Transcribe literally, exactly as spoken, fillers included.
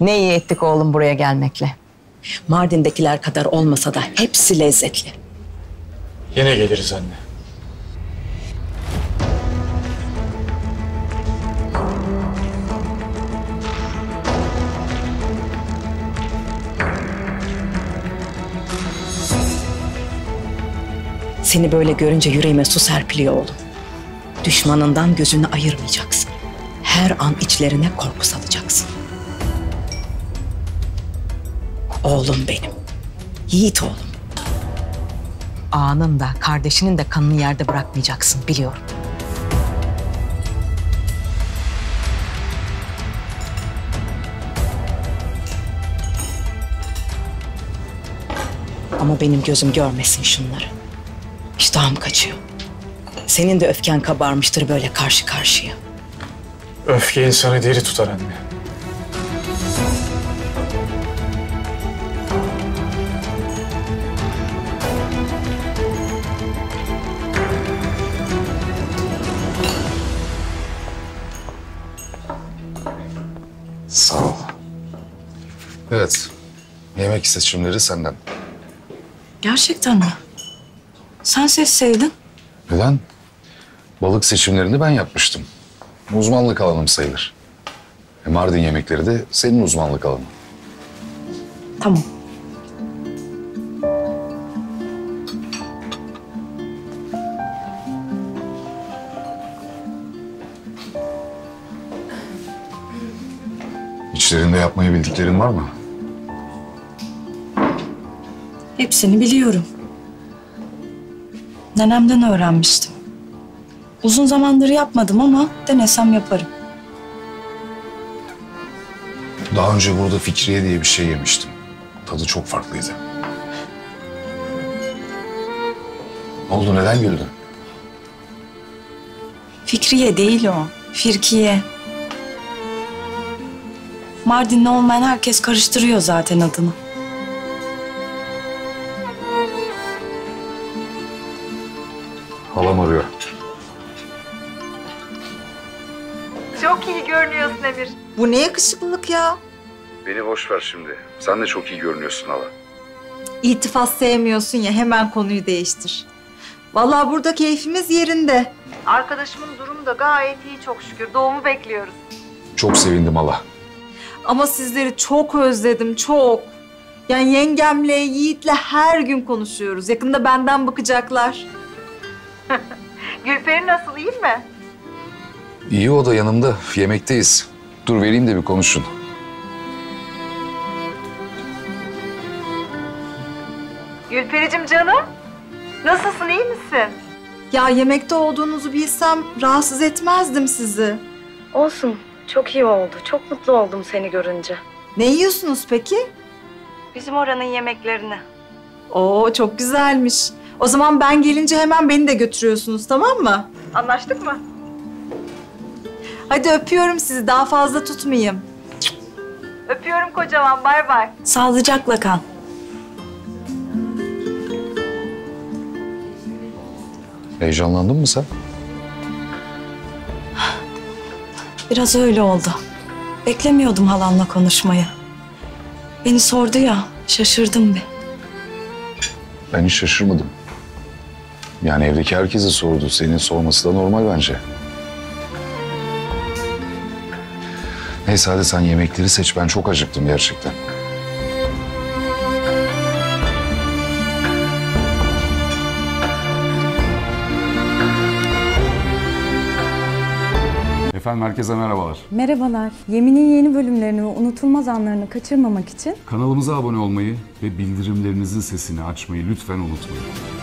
Ne iyi ettik oğlum buraya gelmekle. Mardin'dekiler kadar olmasa da hepsi lezzetli. Yine geliriz anne. Seni böyle görünce yüreğime su serpiliyor oğlum. Düşmanından gözünü ayırmayacaksın. Her an içlerine korku salacaksın. Oğlum benim. Yiğit oğlum. Ağanın da kardeşinin de kanını yerde bırakmayacaksın, biliyorum. Ama benim gözüm görmesin şunları. İştahım kaçıyor. Senin de öfken kabarmıştır böyle karşı karşıya. Öfke insanı diri tutar anne. Sağ ol. Evet, yemek seçimleri senden. Gerçekten mi? Sen seçseydin. Neden? Balık seçimlerini ben yapmıştım. Uzmanlık alanım sayılır. E Mardin yemekleri de senin uzmanlık alanın. Tamam. İçlerinde yapmayı bildiklerin var mı? Hepsini biliyorum. Nenemden öğrenmiştim. Uzun zamandır yapmadım ama denesem yaparım. Daha önce burada Fikriye diye bir şey yemiştim. Tadı çok farklıydı. Ne oldu, neden güldün? Fikriye değil o, Firkiye. Mardinli olmayan herkes karıştırıyor zaten adını. Halam arıyor. Çok iyi görünüyorsun Emir. Bu ne yakışıklılık ya? Beni boş ver şimdi. Sen de çok iyi görünüyorsun hala. İltifat sevmiyorsun ya, hemen konuyu değiştir. Vallahi burada keyfimiz yerinde. Arkadaşımın durumu da gayet iyi çok şükür. Doğumu bekliyoruz. Çok sevindim hala. Ama sizleri çok özledim, çok. Yani yengemle, Yiğit'le her gün konuşuyoruz. Yakında benden bakacaklar. Gülperi nasıl, iyi mi? İyi, o da yanımda. Yemekteyiz. Dur vereyim de bir konuşun. Gülperi'cim canım. Nasılsın, iyi misin? Ya yemekte olduğunuzu bilsem rahatsız etmezdim sizi. Olsun. Çok iyi oldu. Çok mutlu oldum seni görünce. Ne yiyorsunuz peki? Bizim oranın yemeklerini. Oo, çok güzelmiş. O zaman ben gelince hemen beni de götürüyorsunuz, tamam mı? Anlaştık mı? Hadi öpüyorum sizi. Daha fazla tutmayayım. Öpüyorum kocaman. Bay bay. Sağlıcakla kal. Heyecanlandın mı sen? Biraz öyle oldu. Beklemiyordum halamla konuşmayı. Beni sordu ya, şaşırdım bir. Ben hiç şaşırmadım. Yani evdeki herkese sordu. Senin sorması da normal bence. Neyse hadi sen yemekleri seç. Ben çok acıktım gerçekten. Efendim herkese merhabalar. Merhabalar. Yemin'in yeni bölümlerini ve unutulmaz anlarını kaçırmamak için kanalımıza abone olmayı ve bildirimlerinizin sesini açmayı lütfen unutmayın.